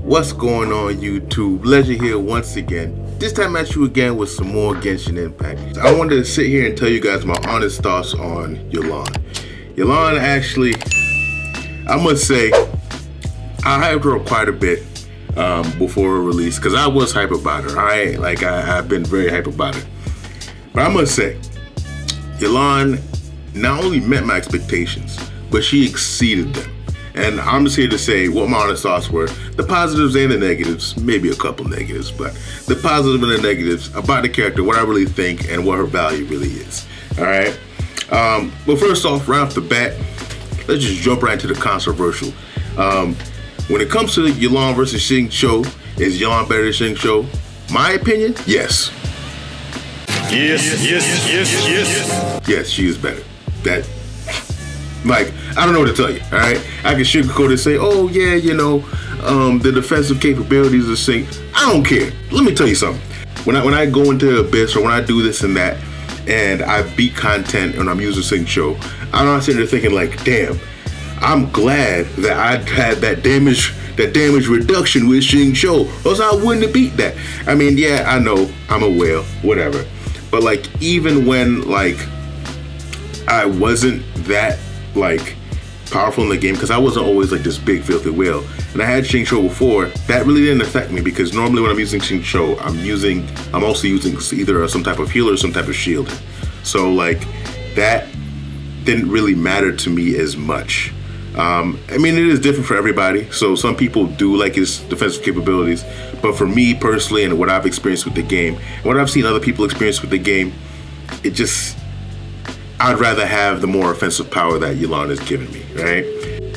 What's going on YouTube, Legend here once again, this time at you again with some more Genshin Impact. I wanted to sit here and tell you guys my honest thoughts on Yelan. Yelan actually, I must say, I hyped her up quite a bit before her release because I was hype about her. I've been very hype about her. But I must say, Yelan not only met my expectations, but she exceeded them. And I'm just here to say what my honest thoughts were, the positives and the negatives, maybe a couple negatives, but the positive and the negatives about the character, what I really think and what her value really is. All right. But first off, right off the bat, let's just jump right into the controversial. When it comes to Yelan versus Ching Shou, is Yelan better than Ching Shou? My opinion, yes. Yes, she is better. That. Like, I don't know what to tell you, all right? I can sugarcoat and say, oh, yeah, you know, the defensive capabilities of Sing. I don't care. Let me tell you something. When I go into the Abyss or when I do this and that, and I beat content and I'm using Sing Show, I'm not sitting there thinking like, damn, I'm glad that I had that damage reduction with Sing Show, or else I wouldn't have beat that. I mean, yeah, I know, I'm a whale, whatever. But, like, even when, like, I wasn't that, like, powerful in the game, because I wasn't always like this big filthy whale, and I had Ching Shou before, that really didn't affect me, because normally when I'm using Ching Shou, I'm also using either some type of healer or some type of shield, so like that didn't really matter to me as much. I mean, it is different for everybody, so some people do like his defensive capabilities, but for me personally, and what I've experienced with the game and what I've seen other people experience with the game, it just, I'd rather have the more offensive power that Yelan has given me, right?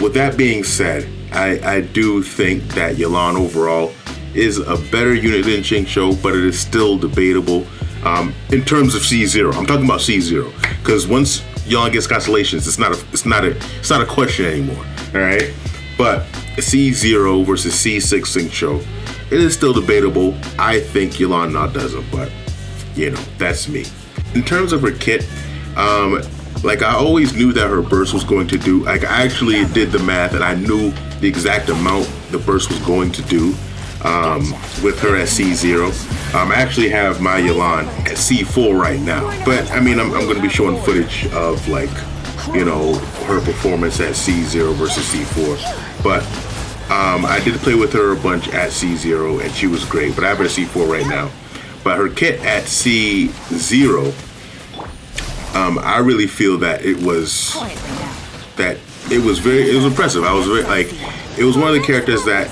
With that being said, I do think that Yelan overall is a better unit than Ching Shou, but it is still debatable in terms of C0. I'm talking about C0, because once Yelan gets constellations, it's not a question anymore, all right? But C0 versus C6 Ching Shou, it is still debatable. I think Yelan now does it, but you know, that's me. In terms of her kit, like, I always knew that her burst was going to do, like, I actually did the math and I knew the exact amount the burst was going to do with her at C0. I actually have my Yelan at C4 right now, but I mean, I'm going to be showing footage of, like, you know, her performance at C0 versus C4, but I did play with her a bunch at C0 and she was great, but I have her at C4 right now. But her kit at C0, I really feel that it was impressive. I was very, like, it was one of the characters that,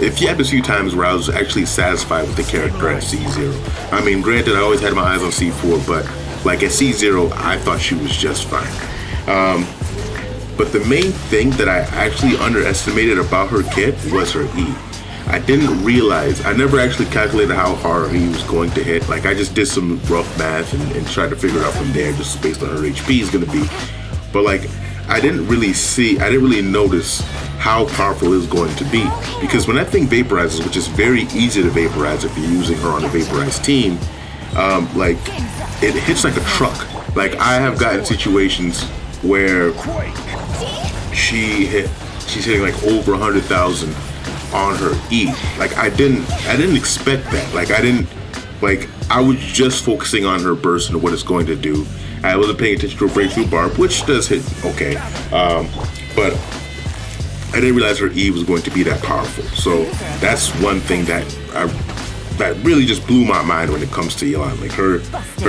if you had a few times where I was actually satisfied with the character at C0. I mean, granted, I always had my eyes on C4, but like at C0, I thought she was just fine. But the main thing that I actually underestimated about her kit was her E. I didn't realize, I never actually calculated how hard he was going to hit. Like, I just did some rough math and tried to figure it out from there, just based on her HP is gonna be. But like, I didn't really notice how powerful it was going to be. Because when that thing vaporizes, which is very easy to vaporize if you're using her on a vaporized team, like, it hits like a truck. Like, I have gotten situations where she's hitting like over 100,000 on her E. Like, I didn't expect that. Like, I was just focusing on her burst and what it's going to do. I wasn't paying attention to her breakthrough barb, which does hit okay. But I didn't realize her E was going to be that powerful. So that's one thing that that really just blew my mind when it comes to Yelan. Like, her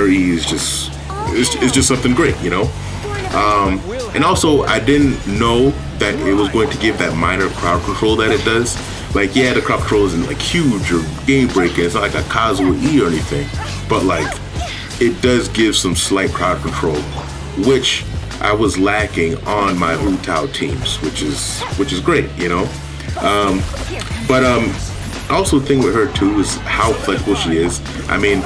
E is just, it's just something great, you know? And also, I didn't know that it was going to give that minor crowd control that it does. Like, yeah, the crowd control isn't like huge or game breaking, it's not like a Kazuo E or anything, but like, it does give some slight crowd control, which I was lacking on my Hu Tao teams, which is great, you know. I also think with her too is how flexible she is. I mean,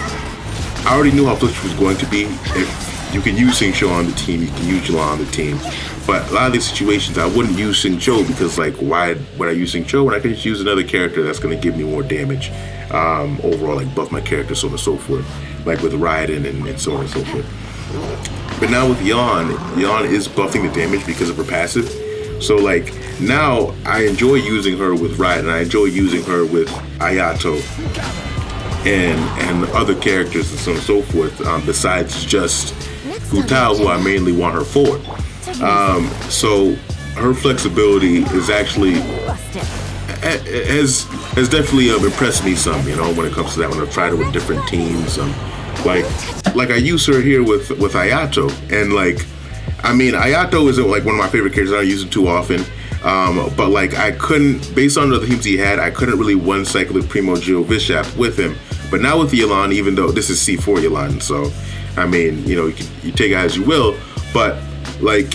I already knew how flexible she was going to be if You can use Xingqiu on the team, you can use Yelan on the team. But a lot of these situations, I wouldn't use Xingqiu because, like, why would I use Xingqiu when I could just use another character that's going to give me more damage overall, like buff my character, so on and so forth, like with Raiden and so on and so forth. But now with Yelan, Yelan is buffing the damage because of her passive. So, like, now I enjoy using her with Raiden, I enjoy using her with Ayato and other characters and so on and so forth, besides just Hu Tao, who I mainly want her for. So her flexibility is actually has definitely impressed me some, you know, when it comes to that. When I've tried it with different teams, like I use her here with Ayato, and like, I mean, Ayato isn't like one of my favorite characters. I don't use it too often, but like I couldn't, based on the teams he had, I couldn't really one cycle with Primo Geo Vishap with him. But now with Yelan, even though this is C4 Yelan, so I mean, you know, you take it as you will, but like,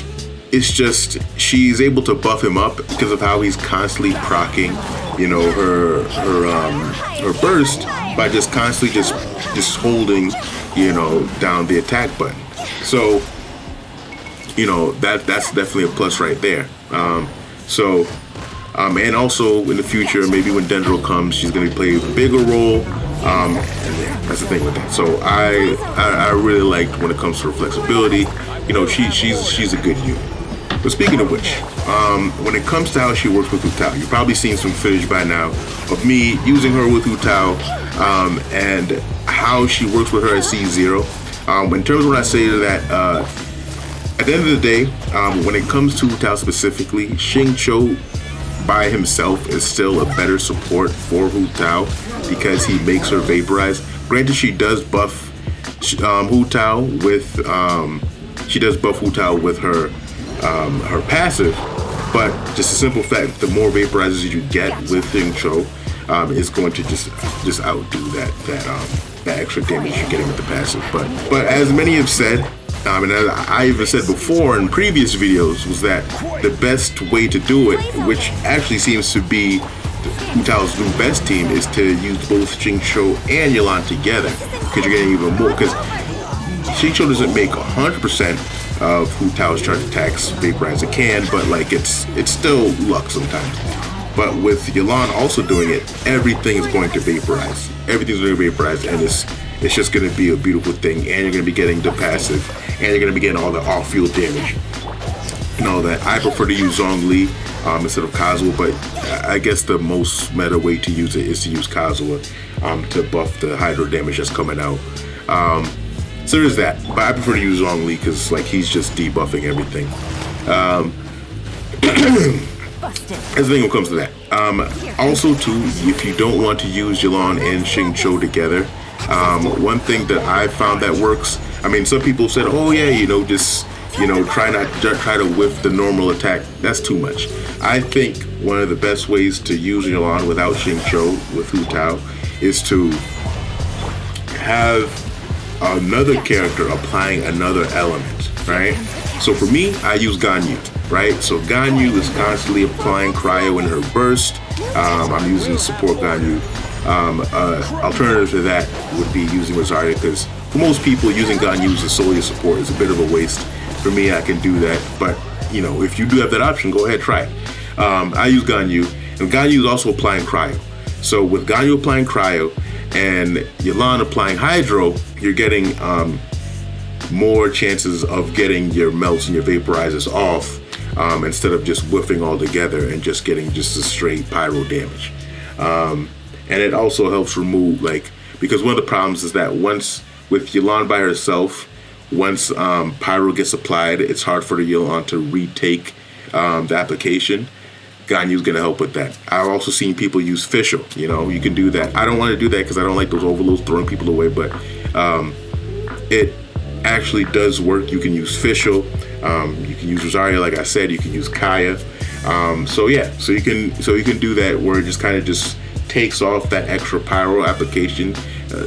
it's just, she's able to buff him up because of how he's constantly proccing, you know, her burst by just constantly just holding, you know, down the attack button. So, you know, that's definitely a plus right there. And also in the future, maybe when Dendro comes, she's going to play a bigger role. And yeah, that's the thing with that. So I really liked when it comes to her flexibility. You know, she's a good unit. But speaking of which, when it comes to how she works with Hu Tao, you've probably seen some footage by now of me using her with Hu Tao, and how she works with her at C0. In terms of what I say to that, at the end of the day, when it comes to Hu Tao specifically, Xingqiu by himself is still a better support for Hu Tao because he makes her vaporize. Granted, she does buff Hu Tao with her her passive, but just a simple fact, the more vaporizers you get with Xingqiu is going to just outdo that extra damage you're getting with the passive. But as many have said, and as I even said before in previous videos, was that the best way to do it, which actually seems to be Hu Tao's new best team, is to use both Xingqiu and Yelan together, because you're getting even more, because Xingqiu doesn't make 100% of Hu Tao's charge attacks vaporize. It can, but like it's still luck sometimes. But with Yelan also doing it, everything is going to vaporize. Everything's going to vaporize, and it's just going to be a beautiful thing. And you're going to be getting the passive, and you're going to be getting all the off-field damage and all that. I prefer to use Zhongli instead of Kazuo, but I guess the most meta way to use it is to use Kazuo to buff the hydro damage that's coming out. So there's that, but I prefer to use Zhongli because, like, he's just debuffing everything. As the thing comes to that. Also, too, if you don't want to use Yelan and Xingqiu together, one thing that I found that works. I mean, some people said, "Oh yeah, you know, just, you know, try to whiff the normal attack." That's too much. I think one of the best ways to use Yelan without Xingqiu with Hu Tao is to have another character applying another element, right? So for me, I use Ganyu, right? So Ganyu is constantly applying cryo in her burst. I'm using support Ganyu. Alternative to that would be using Rosaria, because for most people, using Ganyu as solely support is a bit of a waste. For me, I can do that, but you know, if you do have that option, go ahead, try it. I use Ganyu, and Ganyu is also applying cryo. So with Ganyu applying cryo and Yelan applying hydro, you're getting more chances of getting your melts and your vaporizers off, instead of just whiffing all together and just getting just a straight pyro damage. And it also helps remove, like, because one of the problems is that once with Yelan by herself, once pyro gets applied, it's hard for the Yelan to retake the application. Ganyu's gonna help with that. I've also seen people use Fischl. You know, you can do that. I don't want to do that because I don't like those overloads throwing people away, but it actually does work. You can use Fischl, you can use Rosaria, like I said, you can use Kaya. So yeah, so you can do that where it just kind of just takes off that extra pyro application,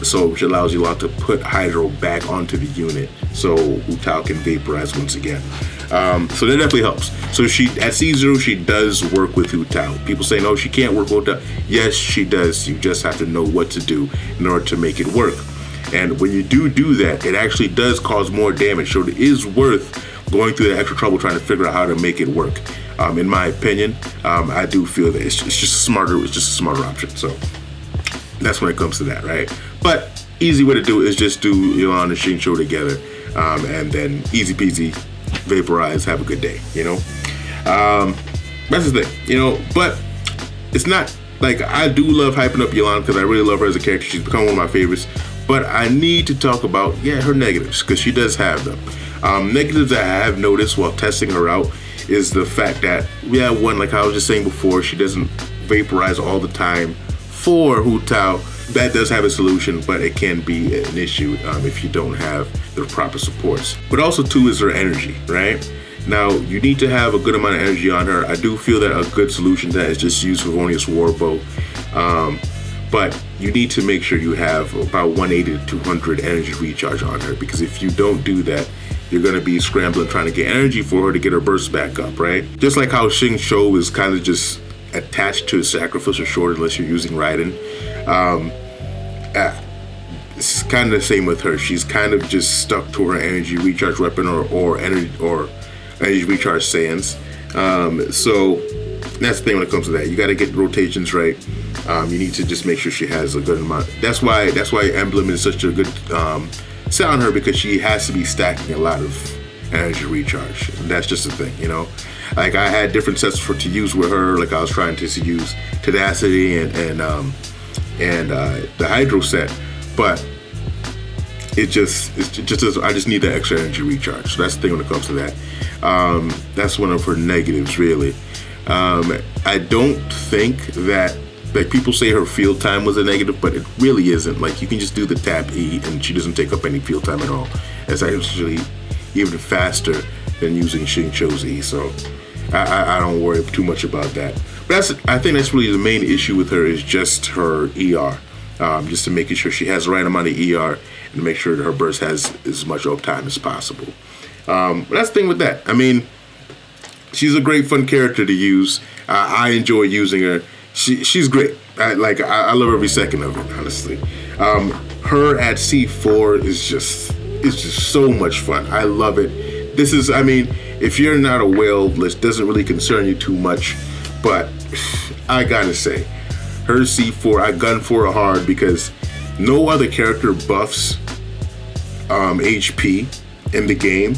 so which allows you a lot to put hydro back onto the unit, so Hu Tao can vaporize once again. So that definitely helps. So she, at C0, she does work with Hu Tao. People say, no, she can't work with Hu Tao. Yes, she does. You just have to know what to do in order to make it work. And when you do that, it actually does cause more damage. So it is worth going through the extra trouble trying to figure out how to make it work. In my opinion, I do feel that it's just a smarter option. So that's when it comes to that, right? But easy way to do it is just do Yelan and Xingqiu together, and then easy peasy, vaporize, have a good day, you know? That's the thing, you know? But it's not, like, I do love hyping up Yelan because I really love her as a character. She's become one of my favorites. But I need to talk about, yeah, her negatives, because she does have them. Negatives that I have noticed while testing her out is the fact that, yeah, one, like I was just saying before, she doesn't vaporize all the time for Hu Tao. That does have a solution, but it can be an issue if you don't have the proper supports. But also, too, is her energy, right? Now, you need to have a good amount of energy on her. I do feel that a good solution to that is just use Favonius Warbow. But you need to make sure you have about 180 to 200 energy recharge on her, because if you don't do that, you're going to be scrambling trying to get energy for her to get her burst back up, right? Just like how Ching Shou is kind of just attached to a sacrificial short unless you're using Raiden. It's kind of the same with her. She's kind of just stuck to her energy recharge weapon or energy recharge sands. So that's the thing when it comes to that. You got to get rotations right. You need to just make sure she has a good amount. That's why Emblem is such a good set on her, because she has to be stacking a lot of energy recharge. And that's just the thing, you know? Like, I had different sets to use with her. Like, I was trying to use Tedacity and the Hydro set, but I just need that extra energy recharge. So that's the thing when it comes to that. That's one of her negatives, really. I don't think that, like, people say her field time was a negative, but it really isn't. Like, you can just do the tap E and she doesn't take up any field time at all. It's actually even faster than using Xingqiu's E, so I don't worry too much about that. But I think that's really the main issue with her, is just her ER, just to making sure she has the right amount of ER and make sure that her burst has as much uptime as possible. But that's the thing with that. I mean, she's a great fun character to use. I enjoy using her. She's great. I love every second of it, honestly. Her at C4 is just so much fun. I love it. This is, I mean, if you're not a whale list, doesn't really concern you too much, but I gotta say, her C4, I gun for her hard, because no other character buffs HP in the game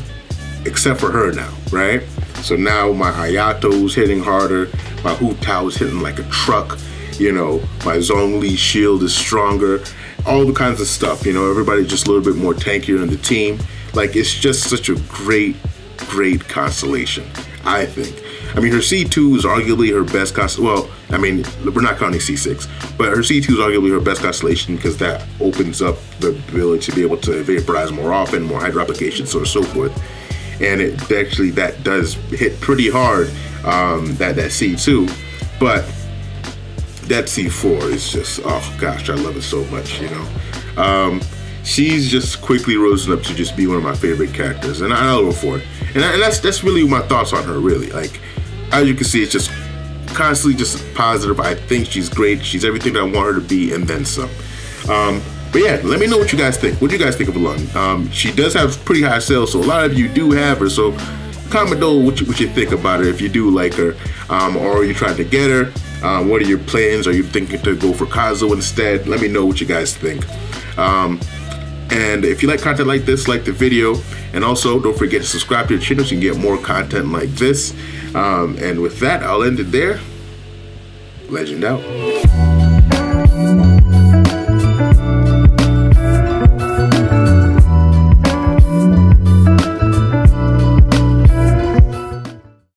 except for her now, right? So now my Ayato's hitting harder, my Hu Tao's hitting like a truck, you know, my Zhongli shield is stronger, all the kinds of stuff, you know, everybody's just a little bit more tankier in the team. Like, it's just such a great constellation, I think. I mean, her C2 is arguably her best constellation. Well, I mean, we're not counting C6, but her C2 is arguably her best constellation, because that opens up the ability to be able to vaporize more often, more hydro application, so on and so forth. And it actually, that does hit pretty hard, that C2, but that C4 is just, oh gosh, I love it so much, you know? She's just quickly risen up to just be one of my favorite characters, and I love her for it. And that's really my thoughts on her, really. Like, as you can see, it's just constantly just positive. I think she's great. She's everything that I want her to be, and then some. But yeah, let me know what you guys think. What do you guys think of Yelan? She does have pretty high sales, so a lot of you do have her. So comment below what you think about her, if you do like her, or you tried to get her. What are your plans? Are you thinking to go for Kazuo instead? Let me know what you guys think. And if you like content like this, like the video, and also don't forget to subscribe to the channel so you can get more content like this. And with that, I'll end it there. Legend out.